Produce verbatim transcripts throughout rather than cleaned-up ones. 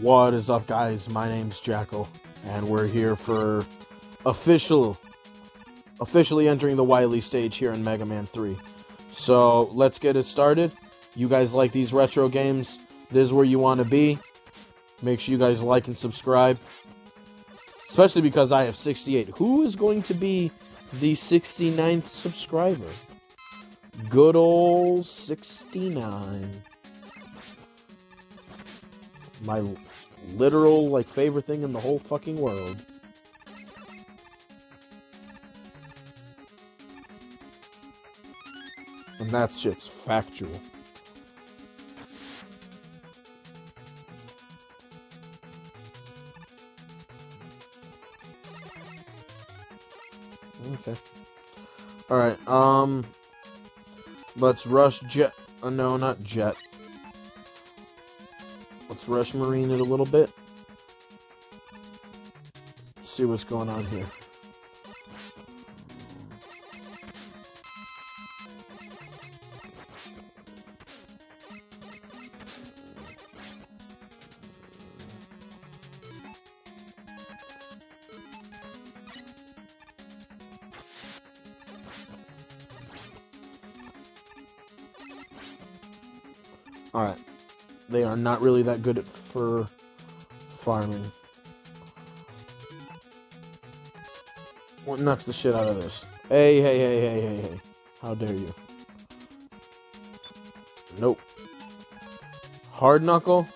What is up, guys? My name's Jackal, and we're here for official, officially entering the Wily stage here in Mega Man three. So let's get it started. You guys like these retro games? This is where you want to be. Make sure you guys like and subscribe, especially because I have sixty-eight. Who is going to be the sixty-ninth subscriber? Good old sixty-nine. My literal, like, favorite thing in the whole fucking world. And that shit's factual. Okay. Alright, um... let's rush Jet... Uh, no, not Jet. Let's rush Marine it a little bit. See what's going on here. Alright. They are not really that good at for farming. What knocks the shit out of this? Hey, hey, hey, hey, hey, hey. How dare you? Nope. Hard knuckle?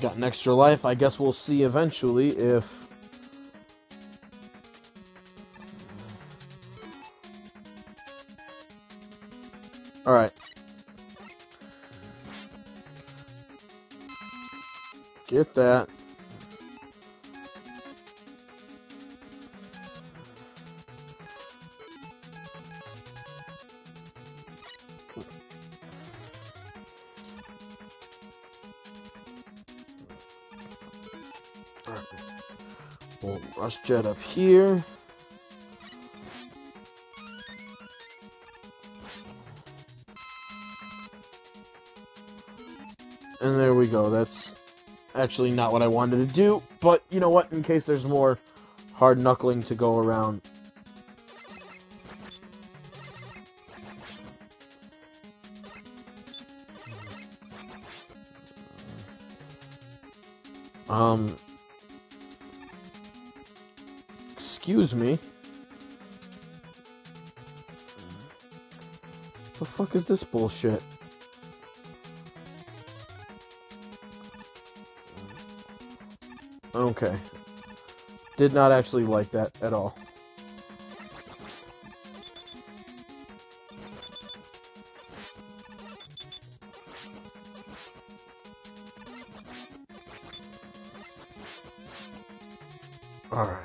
Got an extra life. I guess we'll see eventually if... Alright. Get that. We'll rush Jet up here. And there we go. That's actually not what I wanted to do. But you know what? In case there's more hard knuckling to go around. Um... Excuse me. The fuck is this bullshit? Okay. Did not actually like that at all. Alright.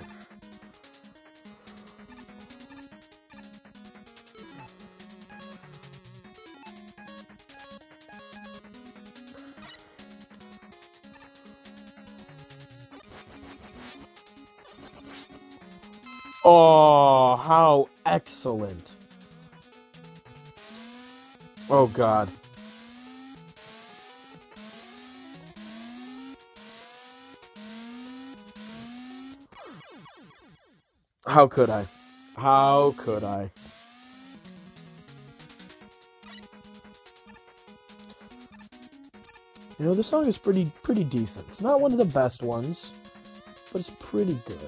Oh, how excellent. Oh, God. How could I? How could I? You know, this song is pretty, pretty decent. It's not one of the best ones, but it's pretty good.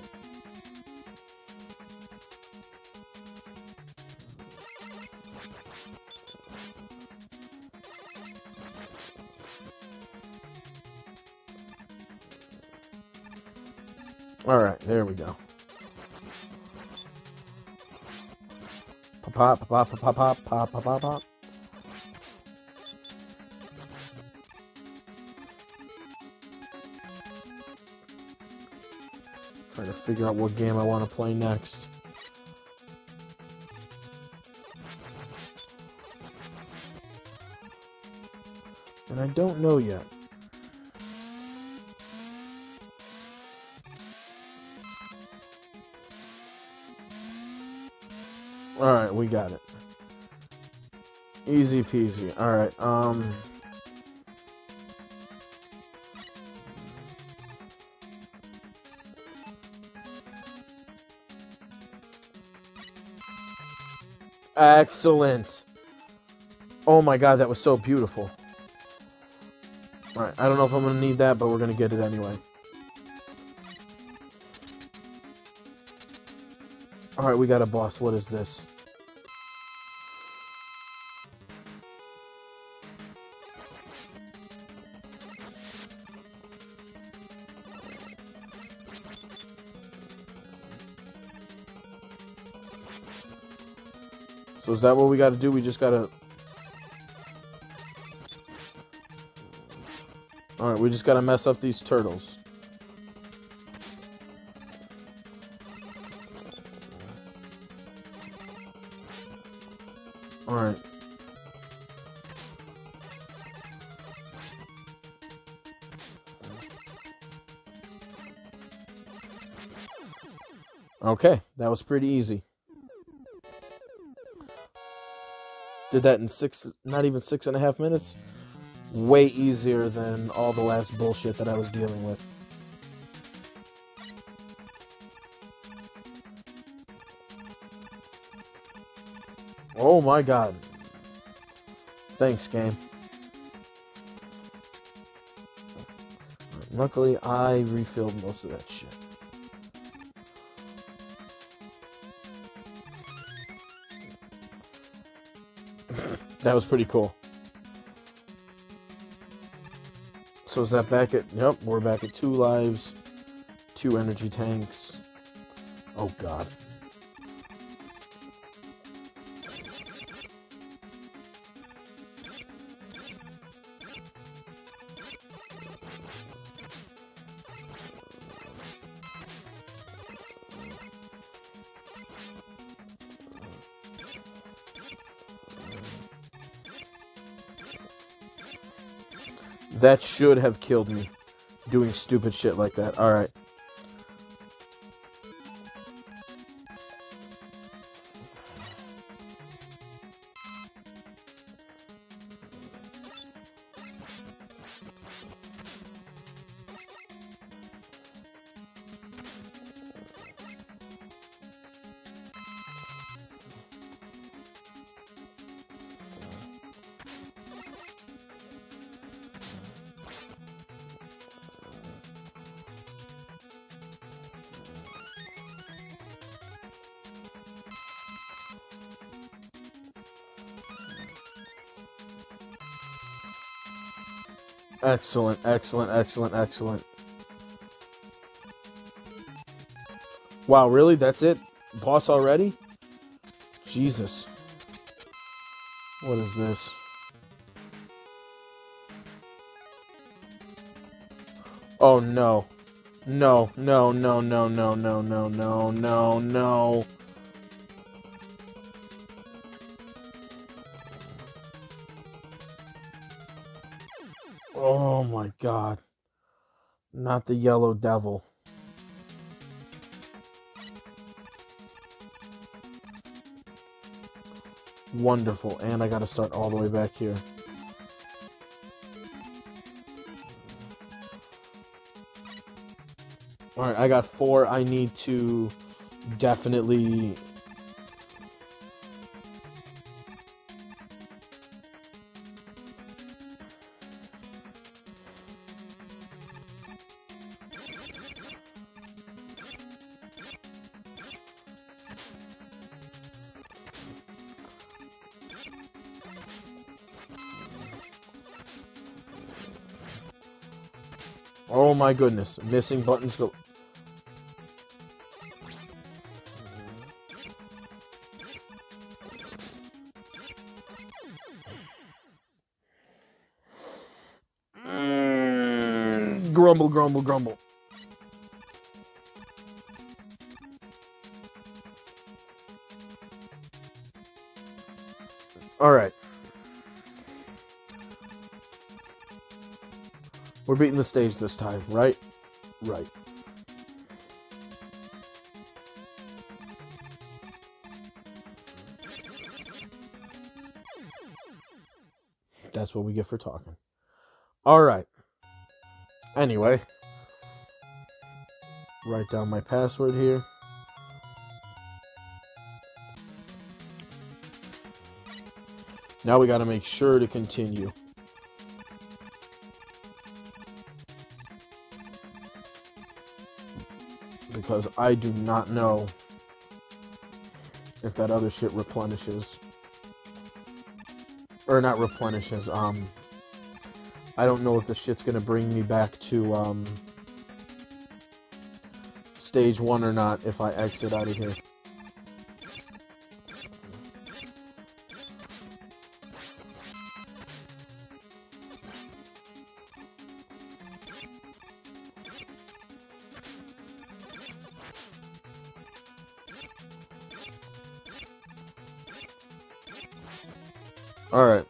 Alright, there we go. Pop, pop, pop, pop, pop, pop, pop, pop, pop. Trying to figure out what game I want to play next. And I don't know yet. Alright, we got it. Easy peasy. Alright, um... excellent. Oh my god, that was so beautiful. Alright, I don't know if I'm gonna need that, but we're gonna get it anyway. Alright, we got a boss. What is this? So is that what we gotta do? We just gotta... Alright, we just gotta mess up these turtles. Alright. Okay, that was pretty easy. Did that in six, not even six and a half minutes. Way easier than all the last bullshit that I was dealing with. Oh my god. Thanks, game. Luckily, I refilled most of that shit. That was pretty cool. So is that back at... Yep, we're back at two lives. Two energy tanks. Oh, God. That should have killed me, doing stupid shit like that. Alright. Excellent, excellent, excellent, excellent. Wow, really? That's it? Boss already? Jesus. What is this? Oh, no. No, no, no, no, no, no, no, no, no, no. Oh my god. Not the Yellow Devil. Wonderful. And I gotta start all the way back here. Alright, I got four. I need to definitely... Oh my goodness, missing buttons go... Mm, grumble, grumble, grumble. Alright. We're beating the stage this time, right? Right. That's what we get for talking. All right. Anyway. Write down my password here. Now we got to make sure to continue. Because I do not know if that other shit replenishes. Or not replenishes, um... I don't know if the shit's gonna bring me back to, um... stage one or not if I exit out of here. Alright.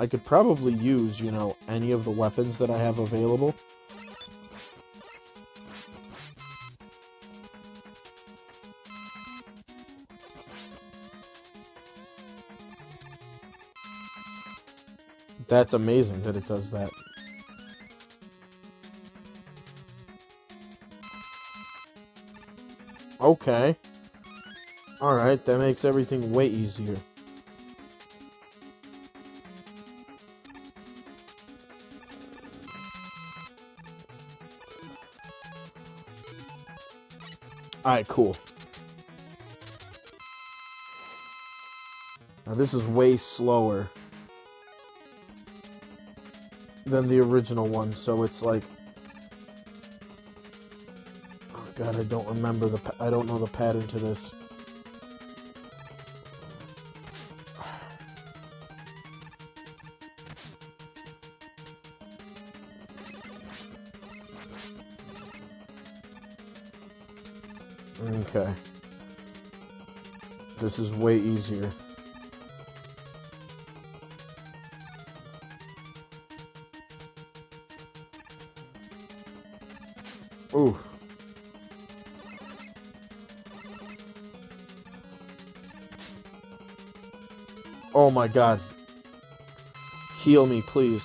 I could probably use, you know, any of the weapons that I have available. That's amazing that it does that. Okay. Alright, that makes everything way easier. Alright, cool. Now this is way slower than the original one, so it's like... God, I don't remember the... I don't know the pattern to this. Okay. This is way easier. Ooh. Oh my God. Heal me, please.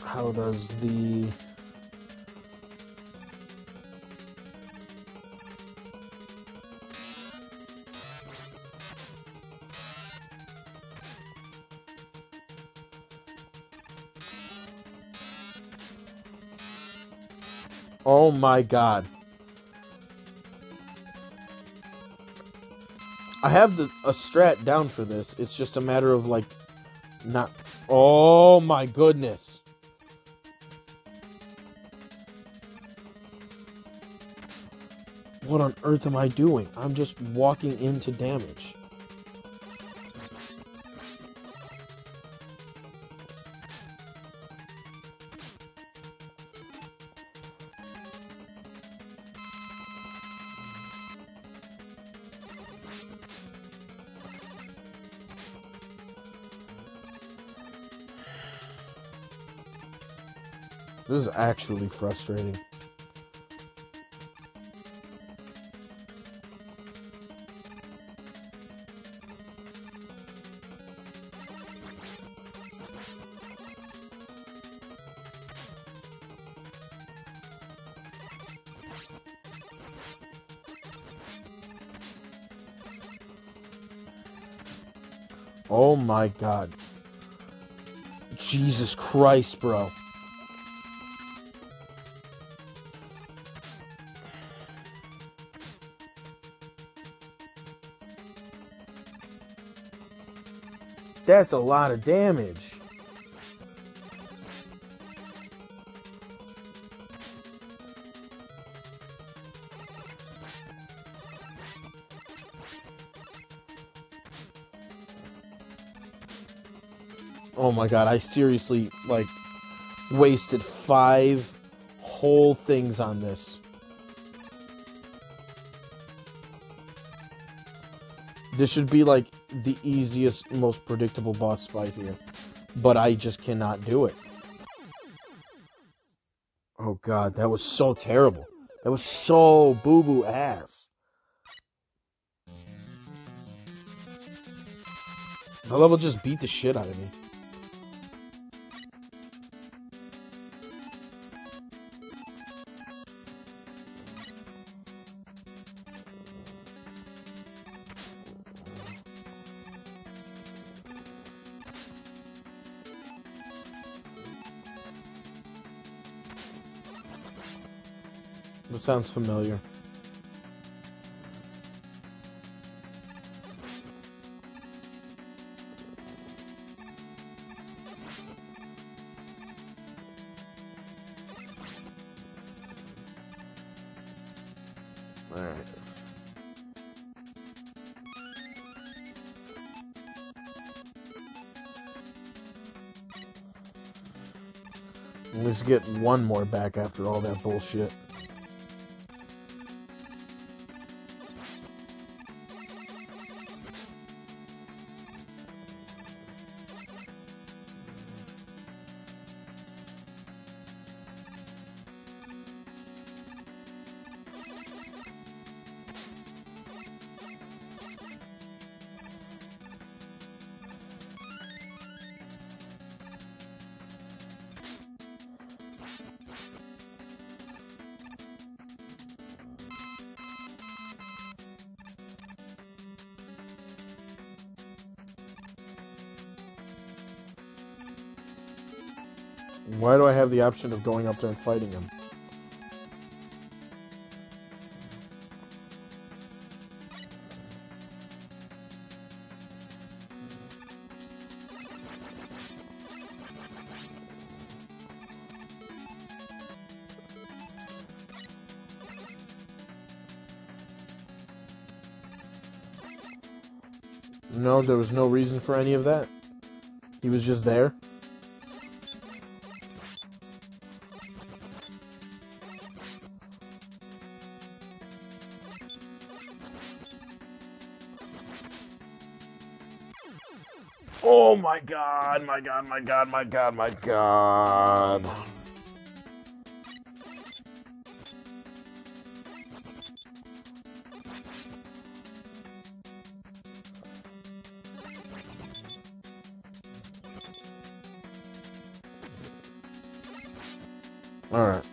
How does the... Oh my God. I have the, a strat down for this. It's just a matter of like not... Oh my goodness. What on earth am I doing? I'm just walking into damage. This is actually frustrating. Oh my God. Jesus Christ, bro. That's a lot of damage. Oh my God, I seriously, like, wasted five whole things on this. This should be like the easiest, most predictable boss fight here. But I just cannot do it. Oh god, that was so terrible. That was so boo-boo ass. The level just beat the shit out of me. That sounds familiar. All right. Let's get one more back after all that bullshit. Why do I have the option of going up there and fighting him? No, there was no reason for any of that. He was just there. Oh my god, my god, my god, my god, my god. Alright.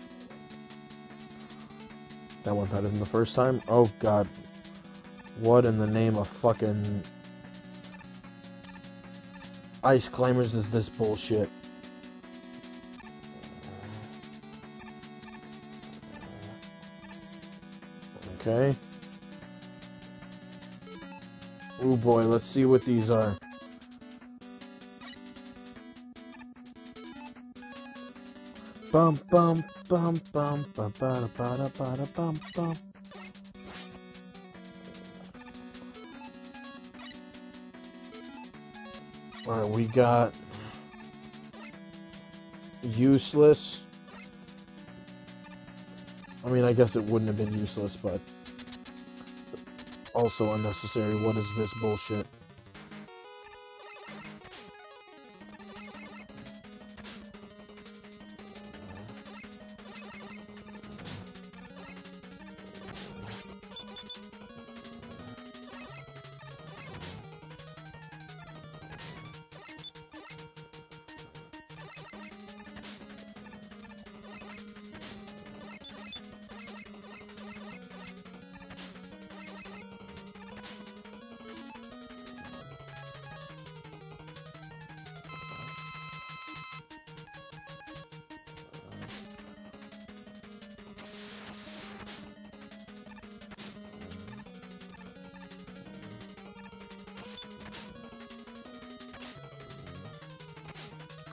That went better than the first time. Oh god. What in the name of fucking... ice climbers is this bullshit? Okay. Oh boy, let's see what these are. Bum bum bum bum ba ba ba da ba da bum bum. Alright, we got useless. I mean, I guess it wouldn't have been useless, but also unnecessary. What is this bullshit?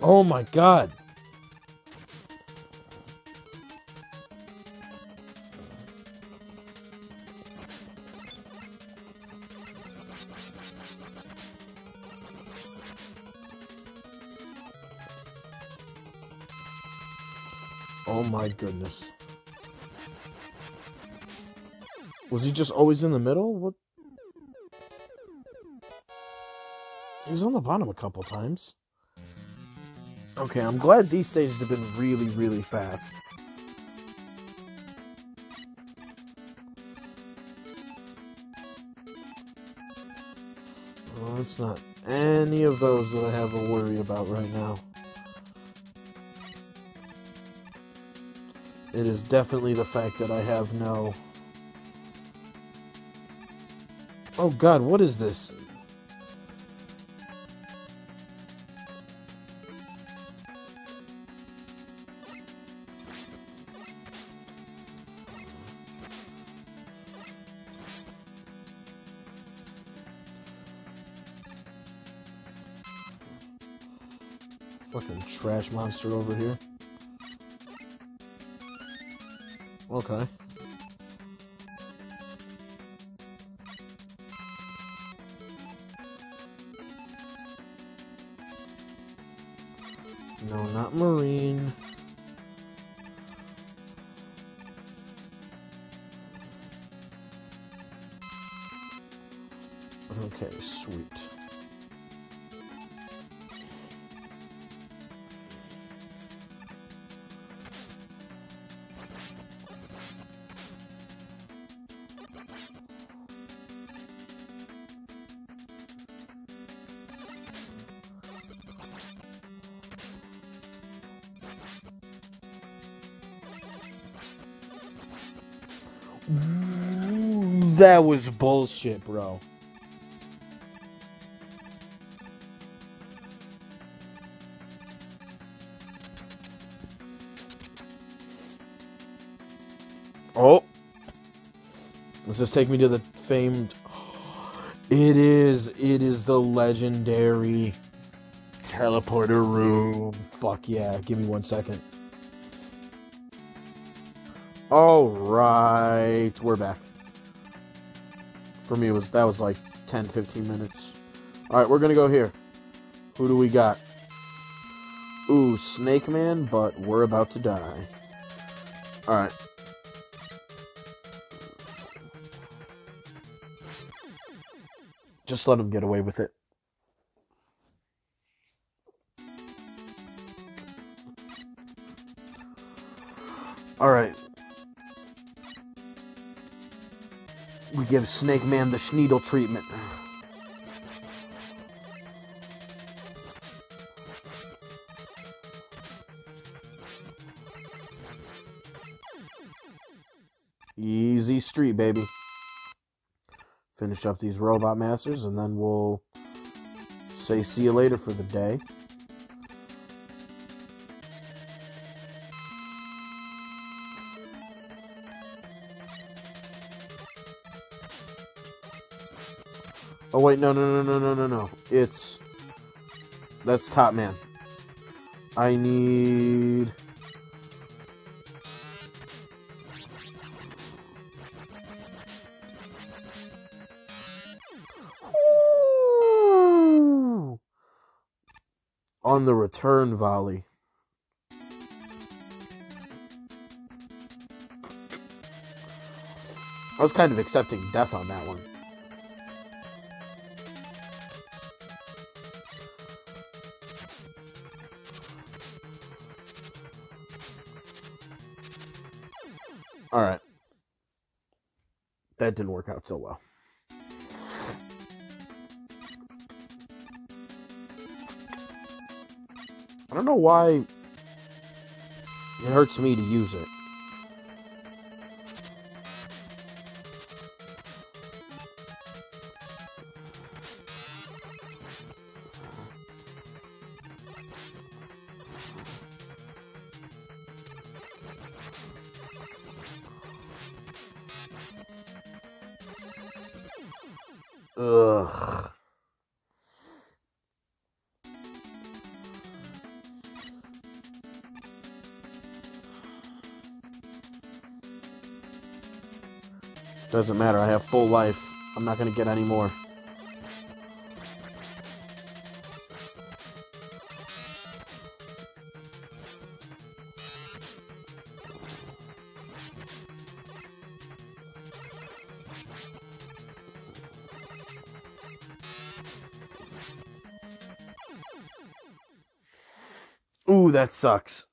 Oh my god! Oh my goodness. Was he just always in the middle? What? He was on the bottom a couple times. Okay, I'm glad these stages have been really, really fast. Well, it's not any of those that I have a worry about right now. It is definitely the fact that I have no... Oh god, what is this? Fucking trash monster over here. Okay. No, not Marine. Okay, sweet. That was bullshit, bro. Oh. Does this take me to the famed... It is. It is the legendary teleporter room. Fuck yeah. Give me one second. Alright. We're back. For me, it was that was like ten, fifteen minutes. Alright, we're gonna go here. Who do we got? Ooh, Snake Man, but we're about to die. Alright. Just let him get away with it. Alright. We give Snake Man the Schneedle treatment. Easy street, baby. Finish up these Robot Masters, and then we'll say see you later for the day. Oh wait, no, no, no, no, no, no, no. It's... That's Top Man. I need... Ooh. On the return volley. I was kind of accepting death on that one. Alright. That didn't work out so well. I don't know why it hurts me to use it. Ugh. Doesn't matter, I have full life. I'm not gonna get any more. Ooh, that sucks.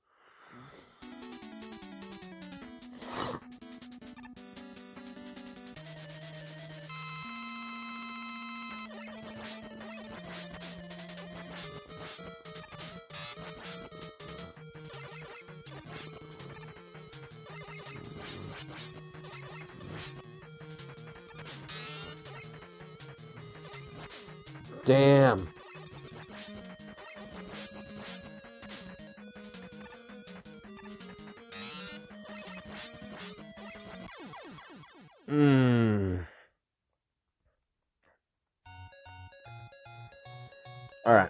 Damn. Mm. All right.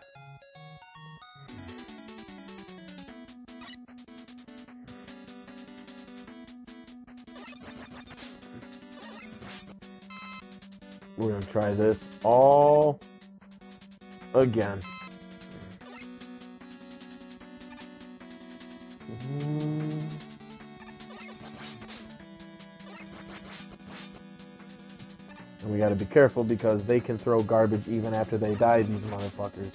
We're going to try this all again. And we gotta be careful because they can throw garbage even after they die, these motherfuckers.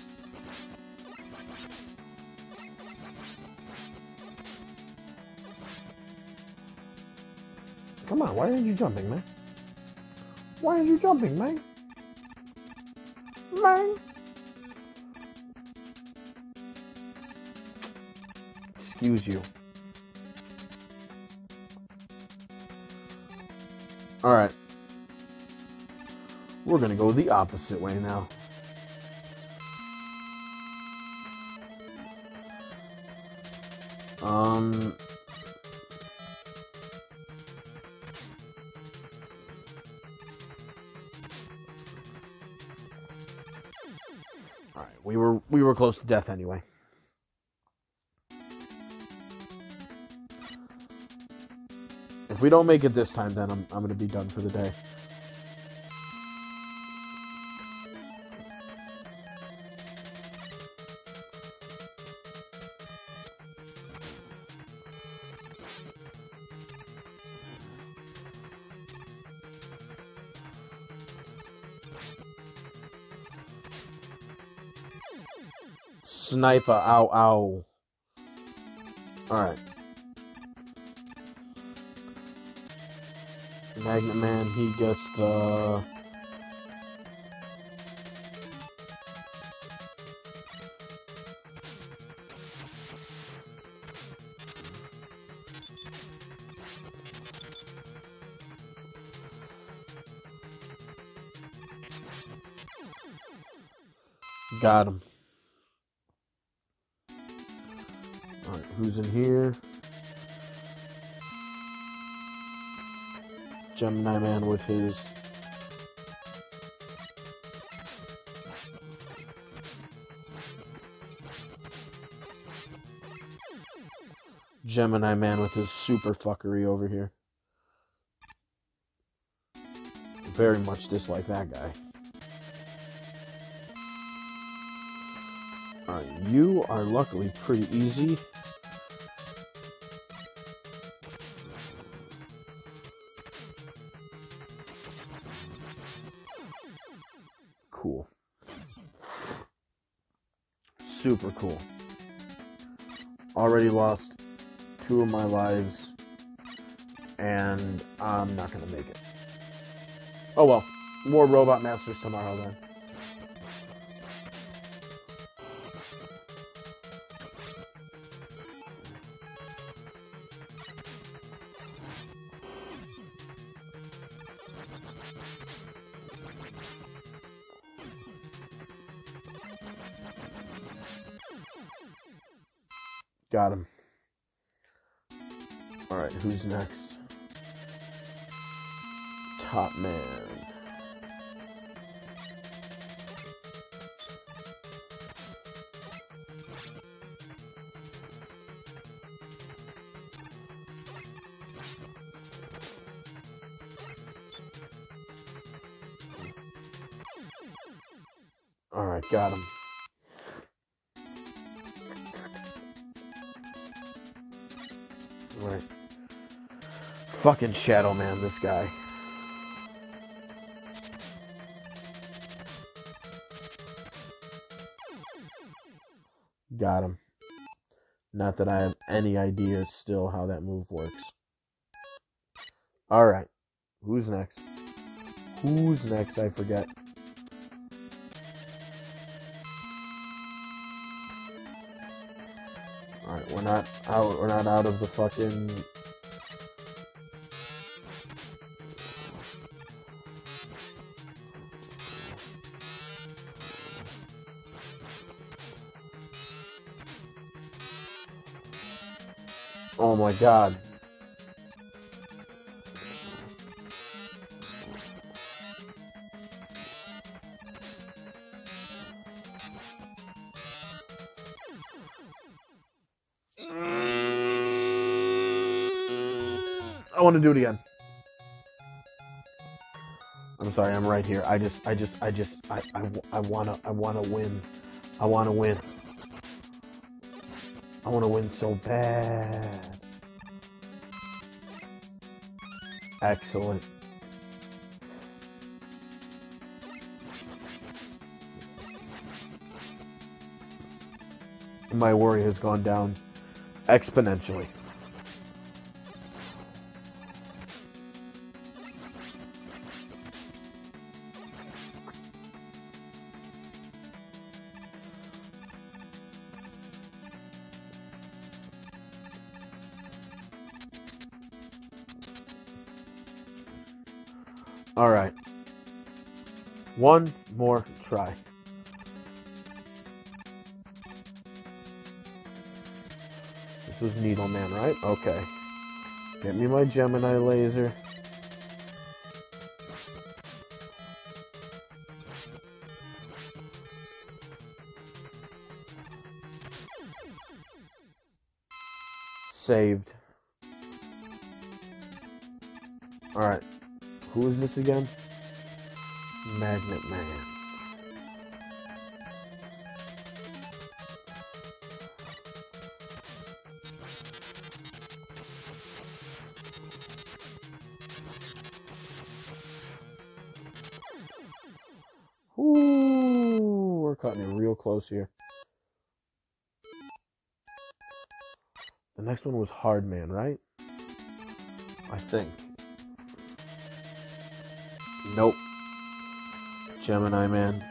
Come on, why aren't you jumping, man? Why are you jumping, man? Man! Excuse you. Alright. We're gonna go the opposite way now. Um... Alright, we were, we were close to death anyway. If we don't make it this time, then I'm, I'm going to be done for the day. Sniper, ow, ow. Alright. Magnet Man, he gets the... Got him. Alright, who's in here? Gemini Man with his... Gemini Man with his super fuckery over here. Very much dislike that guy. Alright, you are luckily pretty easy. Cool. Super cool. Already lost two of my lives, and I'm not gonna make it. Oh well, more Robot Masters tomorrow then. Got him. Alright, who's next? Top Man. Alright, got him. Right. Fucking Shadow Man, this guy. Got him. Not that I have any idea still how that move works. Alright. Who's next? Who's next? I forget. Alright, we're not out, we're not out of the fucking... Oh my god. I want to do it again. I'm sorry, I'm right here. I just, I just, I just, I, I, I wanna, I wanna win. I wanna win. I wanna win so bad. Excellent. My worry has gone down exponentially. Alright. One more try. This is Needleman, right? Okay. Get me my Gemini laser. Saved. Alright. Who is this again? Magnet Man. Ooh, we're cutting it real close here. The next one was Hard Man, right? I think. Nope. Gemini Man.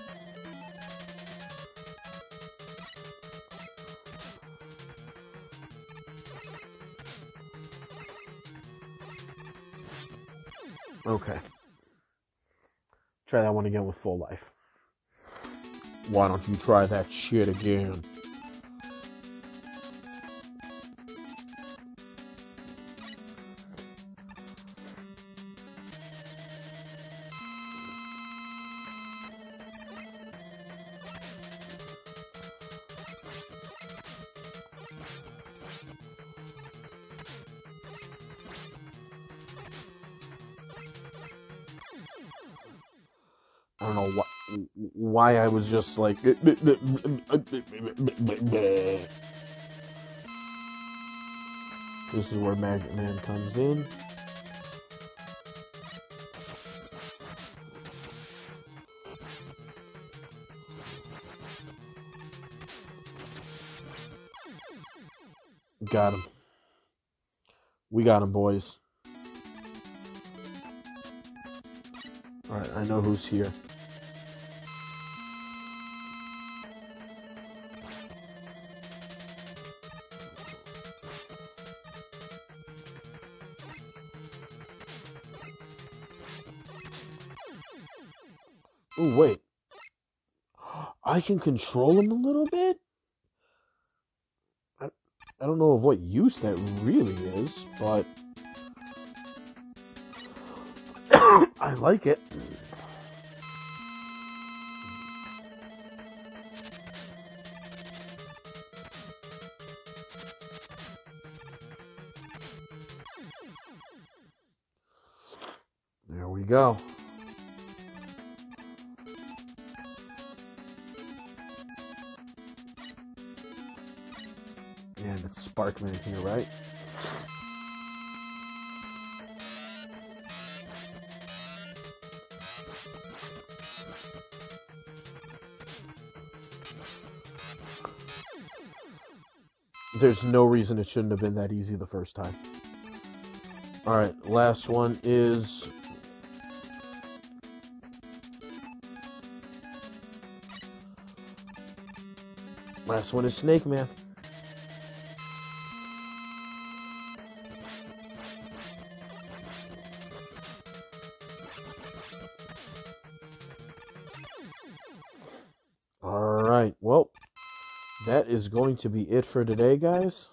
Okay. Try that one again with full life. Why don't you try that shit again? I don't know wh why I was just like... This is where Magnet Man comes in. Got him. We got him, boys. Alright, I know who's here. Oh, wait. I can control him a little bit? I, I don't know of what use that really is, but... I like it. There we go. And it's Sparkman here, right? there's no reason it shouldn't have been that easy the first time. Alright, last one is... Last one is Snake Man. Alright, well, that is going to be it for today, guys.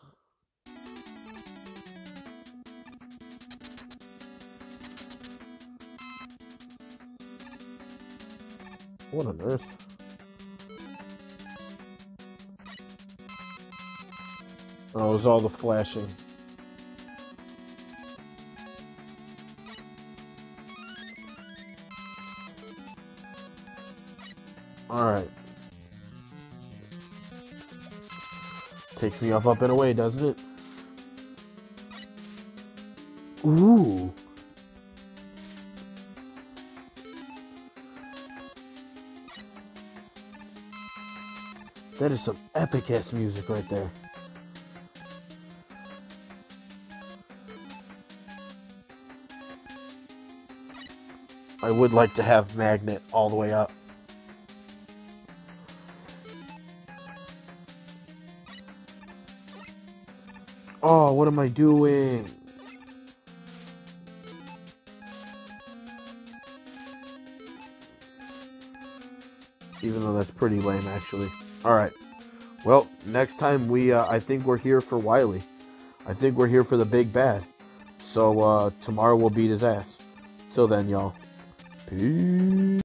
What on earth? Oh, it was all the flashing. Alright. Takes me off up and away, doesn't it? Ooh. That is some epic-ass music right there. I would like to have Magnet all the way up. Oh, what am I doing? Even though that's pretty lame, actually. Alright, well, next time we, uh, I think we're here for Wily. I think we're here for the big bad. So, uh, tomorrow we'll beat his ass. Till then, y'all. Peace.